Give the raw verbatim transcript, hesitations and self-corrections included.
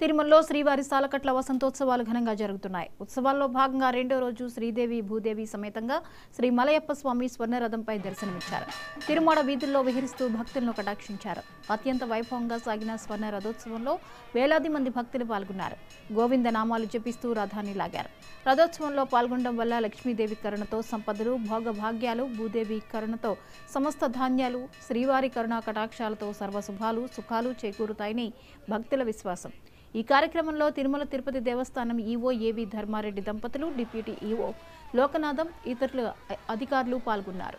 తిరుమలలో శ్రీవారి సాలకట్ల వసంతోత్సవాలు ఘనంగా జరుగుతున్నాయి. ఉత్సవాల్లో భాగంగా రెండో రోజు శ్రీదేవి భూదేవి సమేతంగా శ్రీ మలయప్ప స్వామి స్వర్ణరథంపై దర్శనమిచ్చారు. తిరుమల వీధుల్లో విహరిస్తూ భక్తులను కటాక్షించారు. అత్యంత వైభవంగా సాగిన స్వర్ణ రథోత్సవంలో వేలాది మంది భక్తులు పాల్గొన్నారు. గోవింద నామాలు జపిస్తూ రథాన్ని లాగారు. రథోత్సవంలో పాల్గొనడం వల్ల లక్ష్మీదేవి కరుణతో సంపదలు, భోగభాగ్యాలు, భూదేవి కరుణతో సమస్త ధాన్యాలు, శ్రీవారి కరుణా కటాక్షాలతో సర్వశుభాలు సుఖాలు చేకూరుతాయని భక్తుల విశ్వాసం. ఈ కార్యక్రమంలో తిరుమల తిరుపతి దేవస్థానం ఈవో ఏవి ధర్మారెడ్డి దంపతులు, డిప్యూటీ ఈవో లోకనాథం, ఇతరులు అధికారులు పాల్గొన్నారు.